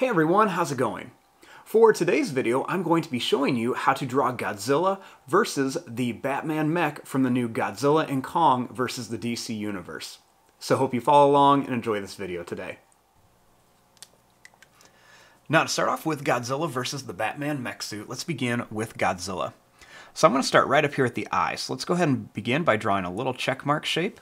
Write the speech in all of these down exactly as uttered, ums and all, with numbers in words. Hey everyone, how's it going? For today's video, I'm going to be showing you how to draw Godzilla versus the Batman mech from the new Godzilla and Kong versus the D C Universe. So hope you follow along and enjoy this video today. Now to start off with Godzilla versus the Batman mech suit, let's begin with Godzilla. So I'm going to start right up here at the eye. So let's go ahead and begin by drawing a little check mark shape.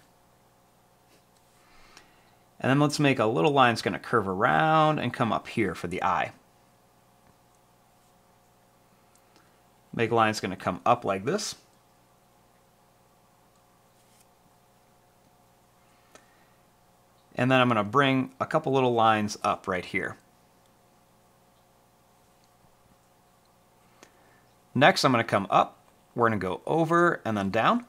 And then let's make a little line that's going to curve around and come up here for the eye. Make a line that's going to come up like this. And then I'm going to bring a couple little lines up right here. Next, I'm going to come up. We're going to go over and then down.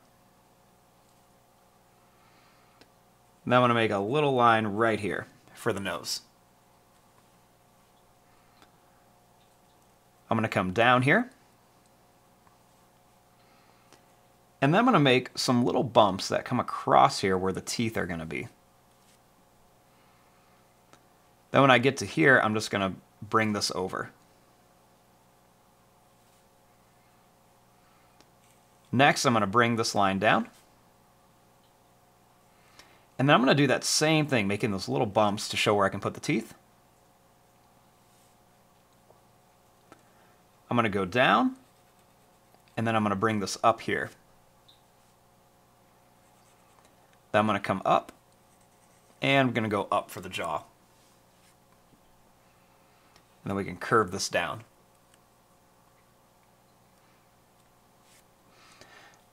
Then I'm going to make a little line right here for the nose. I'm going to come down here. And then I'm going to make some little bumps that come across here where the teeth are going to be. Then when I get to here, I'm just going to bring this over. Next, I'm going to bring this line down. And then I'm going to do that same thing, making those little bumps to show where I can put the teeth. I'm going to go down, and then I'm going to bring this up here. Then I'm going to come up, and I'm going to go up for the jaw. And then we can curve this down.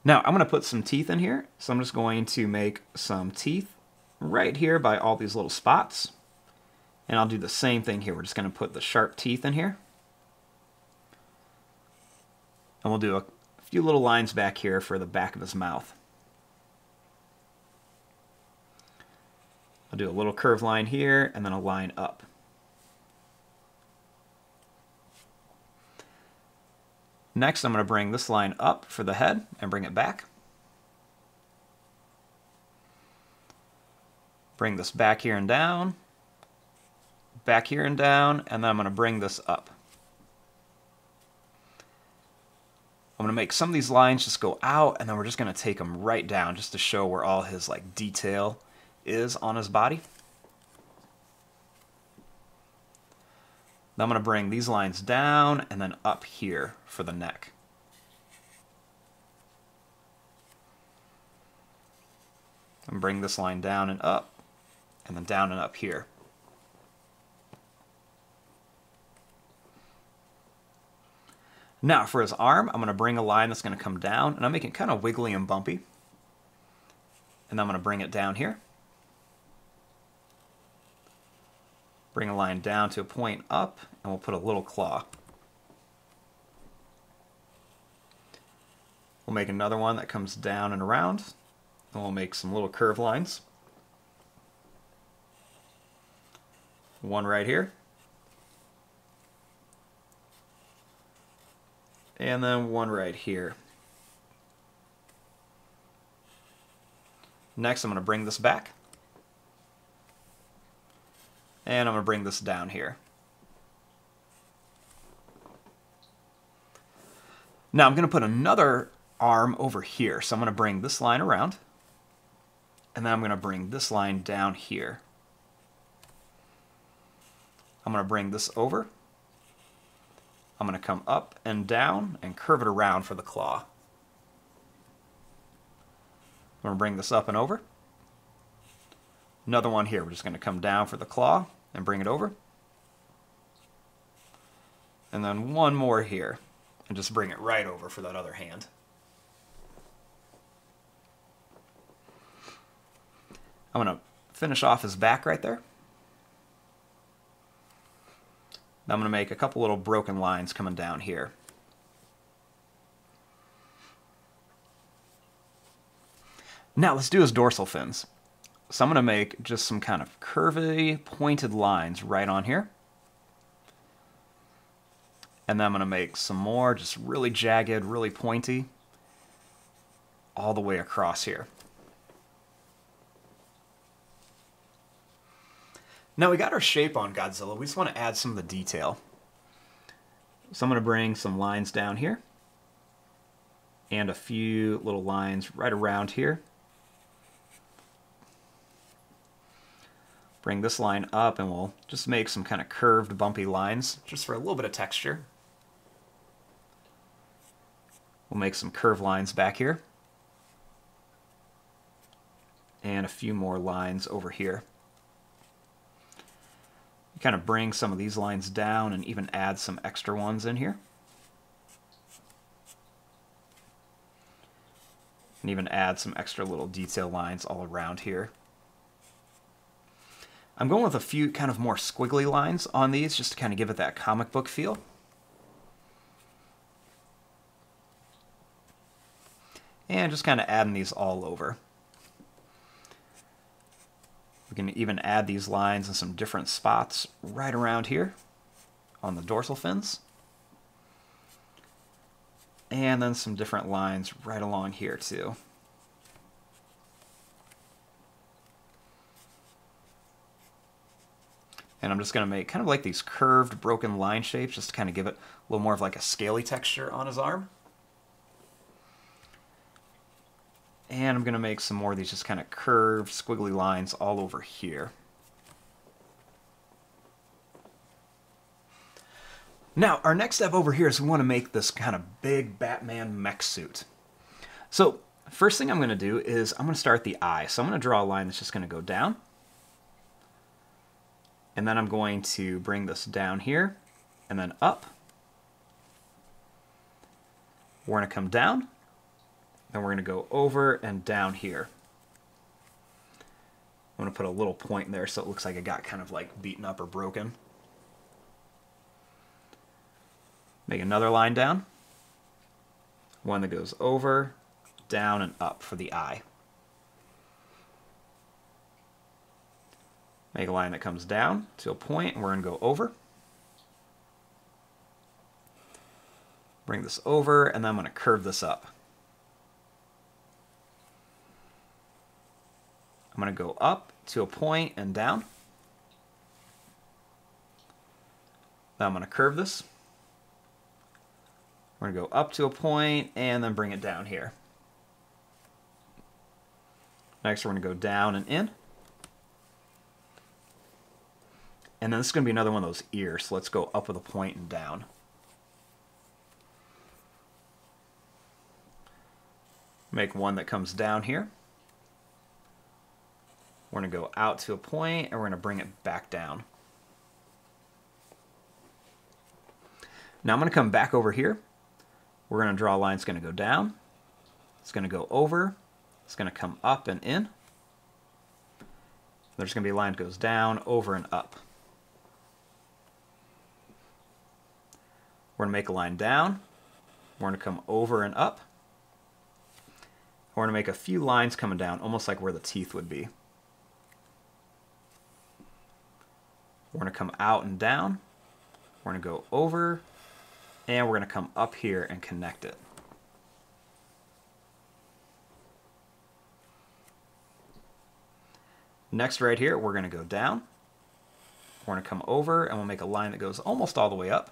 Now, I'm going to put some teeth in here, so I'm just going to make some teeth right here by all these little spots. And I'll do the same thing here. We're just going to put the sharp teeth in here. And we'll do a few little lines back here for the back of his mouth. I'll do a little curved line here and then a line up. Next, I'm going to bring this line up for the head and bring it back. Bring this back here and down, back here and down, and then I'm going to bring this up. I'm going to make some of these lines just go out, and then we're just going to take them right down just to show where all his like detail is on his body. Now I'm going to bring these lines down and then up here for the neck. And bring this line down and up, and then down and up here. Now for his arm, I'm going to bring a line that's going to come down, and I'm making it kind of wiggly and bumpy. And I'm going to bring it down here. Bring a line down to a point up, and we'll put a little claw. We'll make another one that comes down and around, and we'll make some little curved lines. One right here. And then one right here. Next, I'm going to bring this back. And I'm going to bring this down here. Now I'm going to put another arm over here. So I'm going to bring this line around. And then I'm going to bring this line down here. I'm going to bring this over. I'm going to come up and down and curve it around for the claw. I'm going to bring this up and over. Another one here. We're just going to come down for the claw and bring it over. And then one more here and just bring it right over for that other hand. I'm going to finish off his back right there. Now I'm going to make a couple little broken lines coming down here. Now let's do his dorsal fins. So I'm going to make just some kind of curvy, pointed lines right on here. And then I'm going to make some more, just really jagged, really pointy, all the way across here. Now we got our shape on Godzilla. We just want to add some of the detail. So I'm going to bring some lines down here and a few little lines right around here. Bring this line up and we'll just make some kind of curved, bumpy lines just for a little bit of texture. We'll make some curved lines back here and a few more lines over here. You kind of bring some of these lines down and even add some extra ones in here. And even add some extra little detail lines all around here. I'm going with a few kind of more squiggly lines on these just to kind of give it that comic book feel. And just kind of adding these all over. We can even add these lines in some different spots right around here on the dorsal fins. And then some different lines right along here too. And I'm just going to make kind of like these curved, broken line shapes just to kind of give it a little more of like a scaly texture on his arm. And I'm going to make some more of these just kind of curved, squiggly lines all over here. Now, our next step over here is we want to make this kind of big Batman mech suit. So, first thing I'm going to do is I'm going to start the eye. So I'm going to draw a line that's just going to go down. And then I'm going to bring this down here and then up. We're going to come down. And we're going to go over and down here. I'm going to put a little point there so it looks like it got kind of like beaten up or broken. Make another line down. One that goes over, down, and up for the eye. Make a line that comes down to a point, and we're going to go over. Bring this over, and then I'm going to curve this up. I'm going to go up to a point and down. Now I'm going to curve this. We're going to go up to a point and then bring it down here. Next, we're going to go down and in. And then this is going to be another one of those ears. So let's go up with a point and down. Make one that comes down here. We're going to go out to a point, and we're going to bring it back down. Now I'm going to come back over here. We're going to draw a line that's going to go down. It's going to go over. It's going to come up and in. There's going to be a line that goes down, over, and up. We're going to make a line down. We're going to come over and up. We're going to make a few lines coming down, almost like where the teeth would be. We're going to come out and down, we're going to go over, and we're going to come up here and connect it. Next right here, we're going to go down, we're going to come over, and we'll make a line that goes almost all the way up.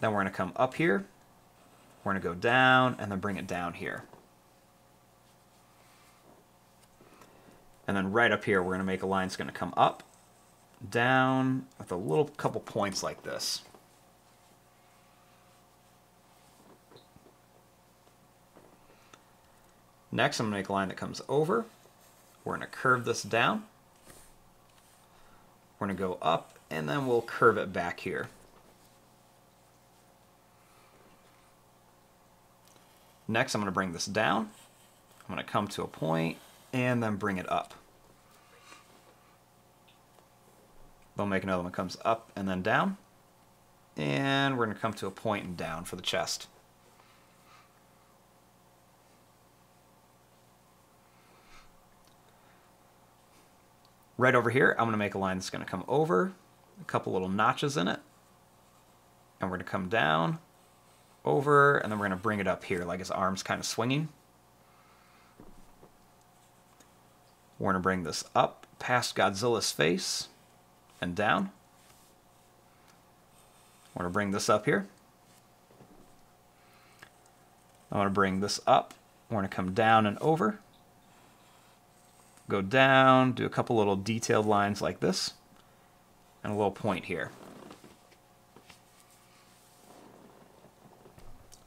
Then we're going to come up here, we're going to go down, and then bring it down here. And then right up here, we're going to make a line that's going to come up, down, with a little couple points like this. Next, I'm going to make a line that comes over. We're going to curve this down. We're going to go up, and then we'll curve it back here. Next, I'm going to bring this down. I'm going to come to a point. And then bring it up. We'll make another one that comes up and then down. And we're going to come to a point and down for the chest. Right over here, I'm going to make a line that's going to come over, a couple little notches in it. And we're going to come down, over, and then we're going to bring it up here like his arm's kind of swinging. We're going to bring this up past Godzilla's face and down. I want to bring this up here. I want to bring this up. We're going to come down and over. Go down, do a couple little detailed lines like this, and a little point here.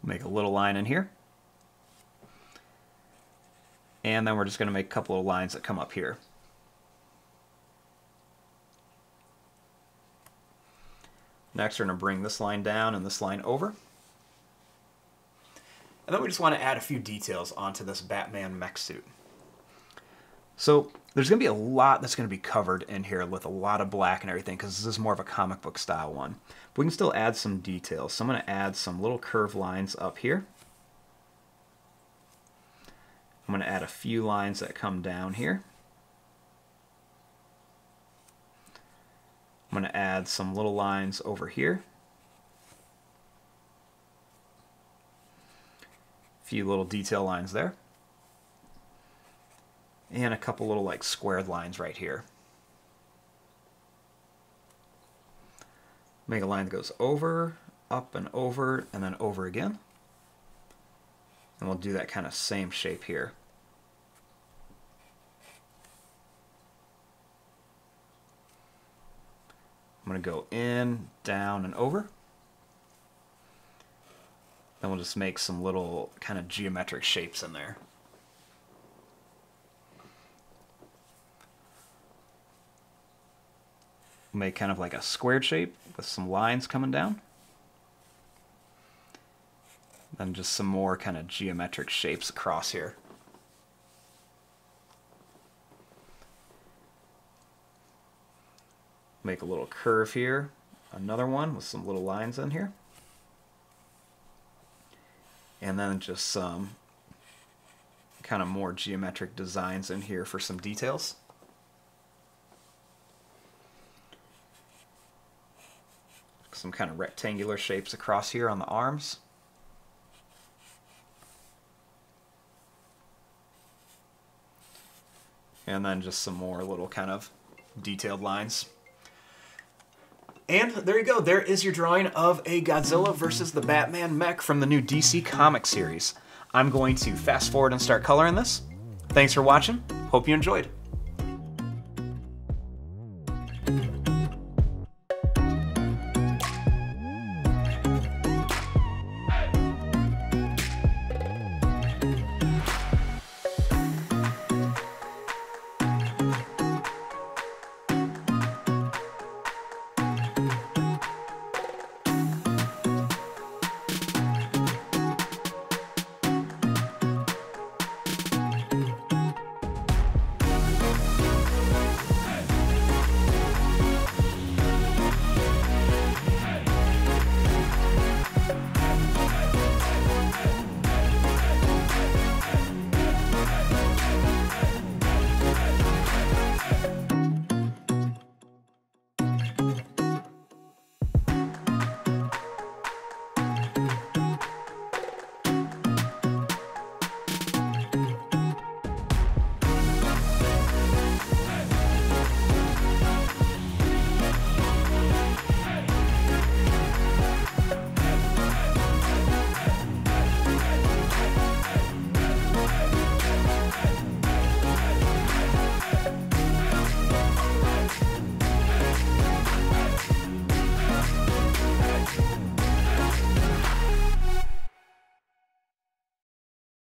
Make a little line in here. And then we're just going to make a couple of lines that come up here. Next, we're going to bring this line down and this line over. And then we just want to add a few details onto this Batman mech suit. So there's going to be a lot that's going to be covered in here with a lot of black and everything, because this is more of a comic book style one. But we can still add some details. So I'm going to add some little curved lines up here. I'm going to add a few lines that come down here. I'm going to add some little lines over here. A few little detail lines there. And a couple little like squared lines right here. Make a line that goes over, up and over, and then over again. And we'll do that kind of same shape here. I'm going to go in, down, and over. Then we'll just make some little kind of geometric shapes in there. We'll make kind of like a squared shape with some lines coming down. Then just some more kind of geometric shapes across here. Make a little curve here, another one with some little lines in here. And then just some kind of more geometric designs in here for some details. Some kind of rectangular shapes across here on the arms. And then just some more little kind of detailed lines. And there you go. There is your drawing of a Godzilla versus the Batman mech from the new D C comic series. I'm going to fast forward and start coloring this. Thanks for watching. Hope you enjoyed.